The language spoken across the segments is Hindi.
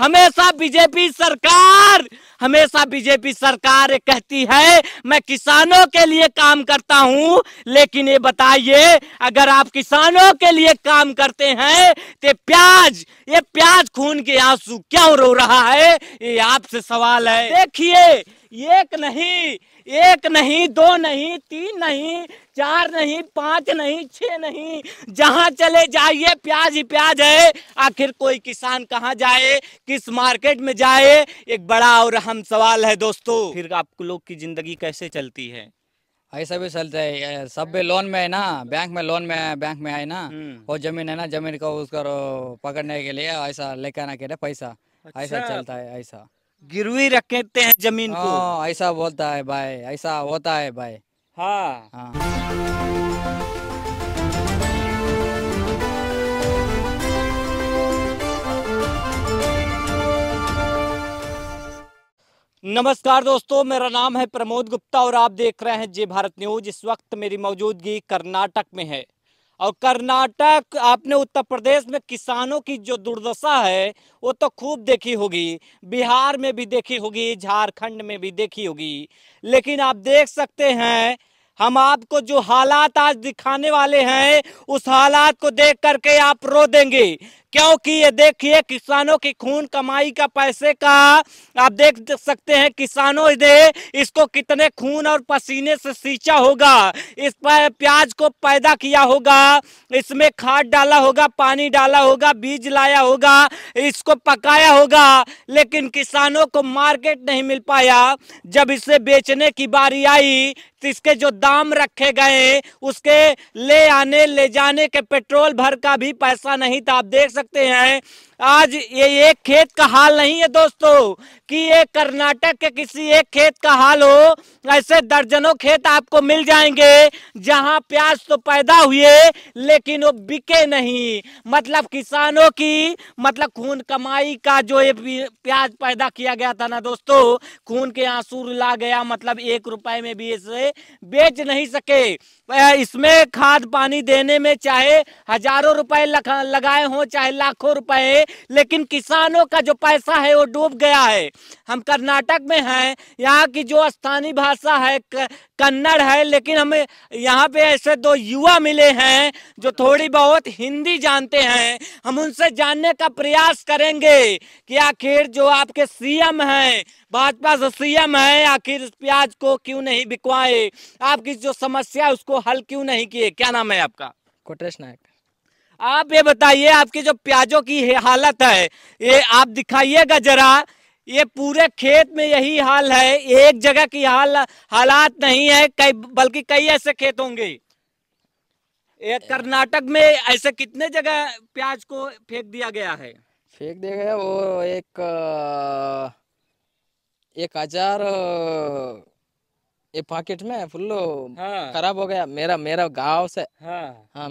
हमेशा बीजेपी सरकार कहती है मैं किसानों के लिए काम करता हूं, लेकिन ये बताइए अगर आप किसानों के लिए काम करते हैं तो ये प्याज खून के आंसू क्यों रो रहा है, ये आपसे सवाल है। देखिए एक नहीं, दो नहीं, तीन नहीं, चार नहीं, पांच नहीं, छह नहीं, जहां चले जाइए प्याज ही प्याज है। आखिर कोई किसान कहां जाए, किस मार्केट में जाए, एक बड़ा और अहम सवाल है दोस्तों। फिर आप लोग की जिंदगी कैसे चलती है? ऐसा भी चलता है, सब लोन में है ना, बैंक में आए ना, और जमीन है ना, जमीन को उसको पकड़ने के लिए ऐसा लेकर आना के लिए पैसा, ऐसा चलता है, ऐसा गिरवी रखते हैं जमीन को, ऐसा बोलता है भाई, ऐसा होता है भाई। हाँ। नमस्कार दोस्तों, मेरा नाम है प्रमोद गुप्ता और आप देख रहे हैं जे भारत न्यूज़। इस वक्त मेरी मौजूदगी कर्नाटक में है और कर्नाटक, आपने उत्तर प्रदेश में किसानों की जो दुर्दशा है वो तो खूब देखी होगी, बिहार में भी देखी होगी, झारखंड में भी देखी होगी, लेकिन आप देख सकते हैं हम आपको जो हालात आज दिखाने वाले हैं उस हालात को देख करके आप रो देंगे, क्योंकि ये देखिए किसानों की खून कमाई का पैसे का, आप देख सकते हैं किसानों ने इसको कितने खून और पसीने से सींचा होगा, इस पर प्याज को पैदा किया होगा, इसमें खाद डाला होगा, पानी डाला होगा, बीज लाया होगा, इसको पकाया होगा, लेकिन किसानों को मार्केट नहीं मिल पाया। जब इसे बेचने की बारी आई तो इसके जो दाम रखे गए उसके ले आने ले जाने के पेट्रोल भर का भी पैसा नहीं था। आप देख सकते हैं आज ये एक खेत का हाल नहीं है दोस्तों कि ये कर्नाटक के किसी एक खेत का हाल हो, ऐसे दर्जनों खेत आपको मिल जाएंगे जहां प्याज तो पैदा हुए लेकिन वो बिके नहीं। मतलब किसानों की खून कमाई का जो ये प्याज पैदा किया गया था ना दोस्तों, खून के आंसू रुला गया। मतलब 1 रुपए में भी इसे बेच नहीं सके, इसमें खाद पानी देने में चाहे हजारों रुपए लगाए हों चाहे लाखों रुपए, लेकिन किसानों का जो पैसा है वो डूब गया है। हम कर्नाटक में हैं, यहाँ की जो स्थानीय भाषा है कन्नड़ है, लेकिन हमें यहाँ पे ऐसे 2 युवा मिले हैं जो थोड़ी बहुत हिंदी जानते हैं। हम उनसे जानने का प्रयास करेंगे कि आखिर जो आपके सीएम हैं, भाजपा से सीएम है, आखिर इस प्याज को क्यों नहीं बिकवाए, आपकी जो समस्या उसको हल क्यों नहीं किए। क्या नाम है आपका? कोटेश नायक। आप ये बताइए आपकी जो प्याजों की हालत है ये आप दिखाइएगा जरा, ये पूरे खेत में यही हाल है, एक जगह की हालात नहीं है, बल्कि कई ऐसे खेत होंगे। ये कर्नाटक में ऐसे कितने जगह प्याज को फेंक दिया गया है? वो 1000 ये पॉकेट में फुल खराब हो गया। मेरा गांव से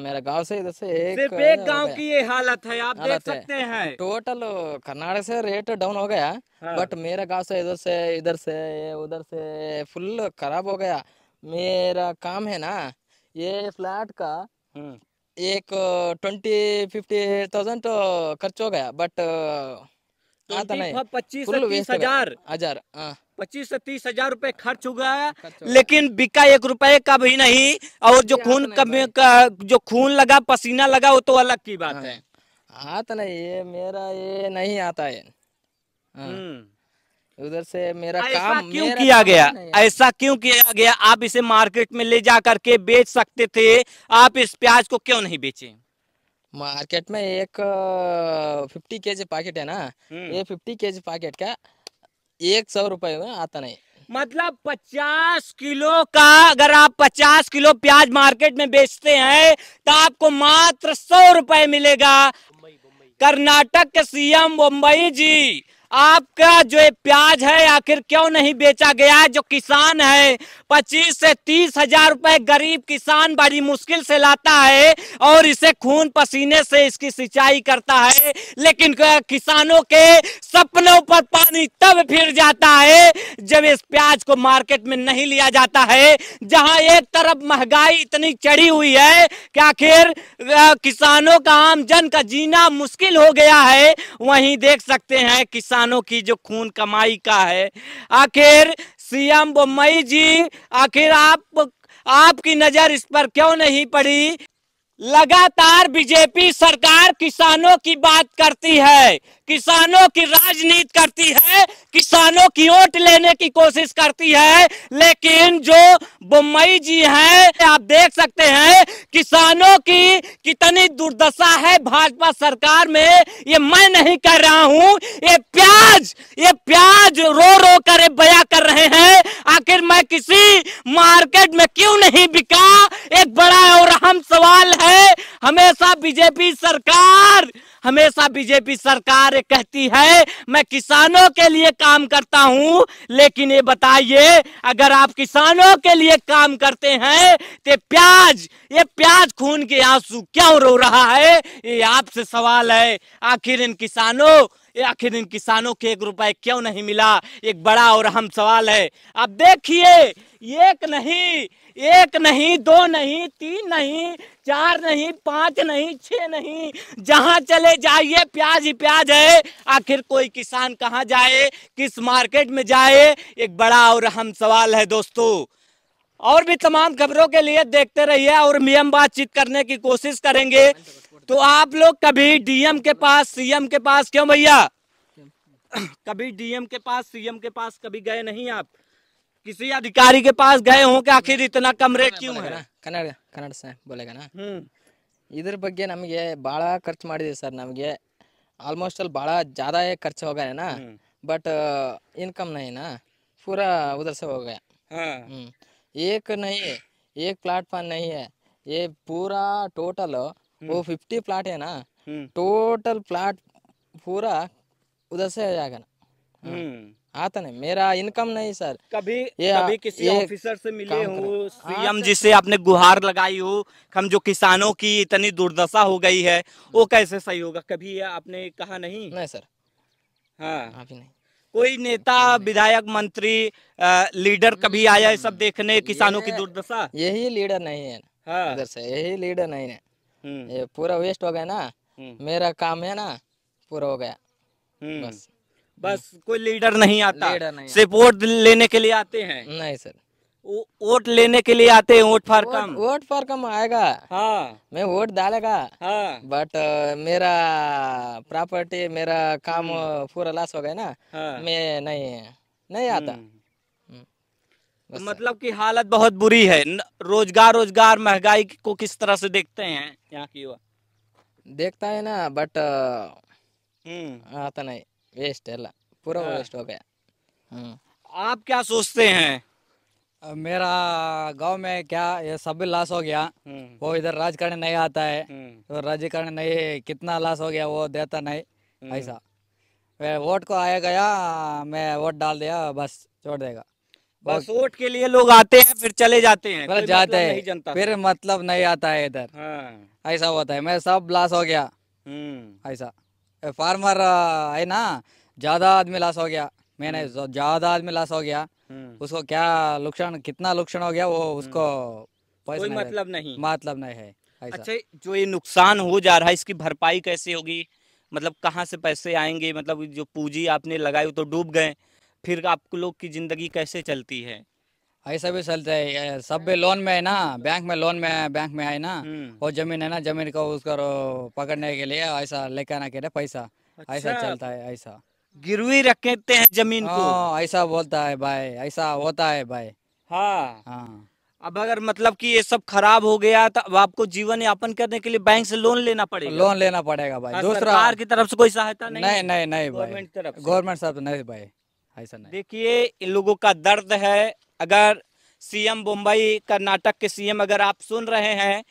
मेरा गांव से इधर से एक गांव की ये हालत है, आप देख सकते हैं। टोटल कर्नाटक से रेट डाउन हो गया, बट मेरा गांव से इधर से उधर से फुल खराब हो गया। मेरा काम है ना, ये फ्लैट का 20-50,000 खर्च हो गया, बट 25 से 30 हजार रुपए खर्च हो गया, लेकिन बिका 1 रुपए का भी नहीं। और जो खून खून लगा, पसीना लगा, वो तो अलग की बात है। आता नहीं, ये मेरा ये नहीं आता है। उधर से मेरा काम क्यों किया गया, ऐसा क्यों किया गया? आप इसे मार्केट में ले जा करके बेच सकते थे, आप इस प्याज को क्यों नहीं बेचे? मार्केट में एक 50 kg पैकेट है ना, ये 50 kg पैकेट का 100 रुपए में आता नहीं। मतलब 50 किलो का अगर आप 50 किलो प्याज मार्केट में बेचते हैं तो आपको मात्र 100 रुपए मिलेगा। कर्नाटक के सीएम बम्बई जी, आपका जो प्याज है आखिर क्यों नहीं बेचा गया है? जो किसान है 25 से 30 हजार रुपए गरीब किसान बड़ी मुश्किल से लाता है और इसे खून पसीने से इसकी सिंचाई करता है, लेकिन किसानों के सपनों पर पानी तब फिर जाता है जब इस प्याज को मार्केट में नहीं लिया जाता है। जहां एक तरफ महंगाई इतनी चढ़ी हुई है कि आखिर किसानों का, आम जन का जीना मुश्किल हो गया है, वहीं देख सकते हैं किसानों की जो खून कमाई का है। आखिर सीएम बम्बई जी, आखिर आपकी नजर इस पर क्यों नहीं पड़ी? लगातार बीजेपी सरकार किसानों की बात करती है, किसानों की राजनीति करती है, किसानों की वोट लेने की कोशिश करती है, लेकिन जो बम्बई जी हैं आप देख सकते हैं किसानों की कितनी दुर्दशा है भाजपा सरकार में। ये मैं नहीं कर रहा हूँ, ये प्याज रो रो कर बया कर रहे हैं। आखिर मैं किसी मार्केट में क्यों नहीं बिका, एक बड़ा और अहम सवाल है। हमेशा बीजेपी सरकार कहती है मैं किसानों के लिए काम करता हूं, लेकिन ये बताइए अगर आप किसानों के लिए काम करते हैं तो ये प्याज खून के आंसू क्यों रो रहा है? ये आपसे सवाल है। आखिर इन किसानों के 1 रुपए क्यों नहीं मिला, एक बड़ा और अहम सवाल है। आप देखिए, एक नहीं, 2 नहीं, 3 नहीं, 4 नहीं, 5 नहीं, 6 नहीं, जहां चले जाइए प्याज ही प्याज है। आखिर कोई किसान कहां जाए, किस मार्केट में जाए, एक बड़ा और अहम सवाल है। दोस्तों, और भी तमाम खबरों के लिए देखते रहिए और हम बातचीत करने की कोशिश करेंगे। तो आप लोग कभी डीएम के पास, सीएम के पास क्यों भैया कभी डीएम के पास, सीएम के पास कभी गए नहीं? आप किसी अधिकारी के पास गए हो कि आखिर इतना कम रेट क्यों है? कन्नड़ से बोलेगा ना। इधर बग्गे नमगे ಭಾಳ ಖರ್ಚು ಮಾಡಿದೆ ಸರ್, ನಮಗೆ ಆಲ್ಮೋಸ್ಟ್ ಅಲ್ಲಿ ಭಾಳ ಜಾದಾ ಖರ್ಚು ಹೋಗನೆ ನಾ, ಬಟ್ ಇನ್ಕಮ್ ನಹಿ ನಾ, ಪೂರಾ ಉದರ್ಸ ಹೋಗಯ। हां, एक नहीं, एक प्लाट पर नहीं है, ये पूरा टोटल वो 50 प्लाट है ना, टोटल प्लाट पूरा उधर से जाएगा ना। आता नहीं, मेरा इनकम नहीं सर। कभी किसी ऑफिसर से मिले हो, सीएम जी से आपने गुहार लगाई हो हम जो किसानों की इतनी दुर्दशा हो गई है वो कैसे सही होगा, कभी आपने कहा नहीं? नहीं सर। हाँ, नहीं कोई नेता, विधायक, मंत्री, लीडर कभी आया है सब देखने किसानों की दुर्दशा? यही लीडर नहीं है ना इधर से, यही लीडर नहीं है, ये पूरा वेस्ट हो गया ना। मेरा काम है ना पूरा हो गया, बस कोई लीडर नहीं आता, सिर्फ वोट लेने के लिए आते हैं। नहीं सर, वोट लेने के लिए आते हैं, वोट फॉर कम आएगा। हाँ, मैं वोट डालेगा। हाँ, बट मेरा प्रॉपर्टी, मेरा काम पूरा लॉस हो गया ना। हाँ, मैं नहीं आता। मतलब कि हालत बहुत बुरी है। रोजगार महंगाई को किस तरह से देखते हैं यहाँ की युवा? देखता है ना, बट आता नहीं, वेस्ट है, पूरा वेस्ट हो गया। आप क्या सोचते हैं? मेरा गांव में क्या ये सब लॉस हो गया, वो इधर राजकारण नहीं आता है तो राजकारण नहीं, कितना लॉस हो गया वो देता नहीं। ऐसा वोट को आया गया, मैं वोट डाल दिया, बस छोड़ देगा। बस वोट के लिए लोग आते हैं फिर चले जाते हैं, फिर जाते हैं, फिर मतलब नहीं आता है इधर। हाँ, ऐसा होता है, मैं सब लॉस हो गया। ऐसा फार्मर है ना, ज्यादा आदमी लॉस हो गया, मैंने ज्यादा आदमी लॉस हो गया, उसको क्या नुकसान, कितना नुकसान हो गया वो उसको कोई मतलब नहीं है। अच्छा, जो ये नुकसान हो जा रहा है इसकी भरपाई कैसे होगी, मतलब कहाँ से पैसे आएंगे? मतलब जो पूंजी आपने लगाई तो डूब गए, फिर आप लोग की जिंदगी कैसे चलती है? ऐसा भी चलता है, सब लोन में है ना, बैंक में है ना, और जमीन है ना, जमीन को उसको पकड़ने के लिए ऐसा लेकर आना के लिए पैसा। अच्छा, ऐसा चलता है, ऐसा गिरवी रखते हैं जमीन को, ऐसा बोलता है भाई, ऐसा होता है भाई। हाँ। अब अगर मतलब कि ये सब खराब हो गया तो अब आपको जीवन यापन करने के लिए बैंक से लोन लेना पड़ेगा भाई। सरकार की तरफ से कोई सहायता नहीं, गवर्नमेंट तरफ नहीं भाई, ऐसा नहीं। देखिए, इन लोगों का दर्द है। अगर सीएम बम्बई, कर्नाटक के सीएम अगर आप सुन रहे हैं,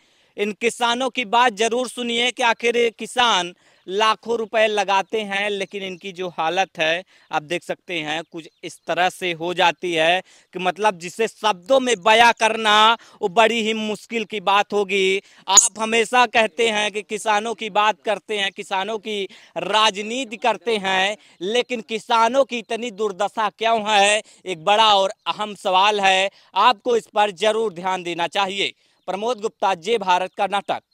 इन किसानों की बात जरूर सुनिए कि आखिर किसान लाखों रुपए लगाते हैं, लेकिन इनकी जो हालत है आप देख सकते हैं कुछ इस तरह से हो जाती है कि मतलब जिसे शब्दों में बयां करना वो बड़ी ही मुश्किल की बात होगी। आप हमेशा कहते हैं कि किसानों की बात करते हैं, किसानों की राजनीति करते हैं, लेकिन किसानों की इतनी दुर्दशा क्यों है, एक बड़ा और अहम सवाल है। आपको इस पर जरूर ध्यान देना चाहिए। प्रमोद गुप्ता, जे भारत, कर्नाटक।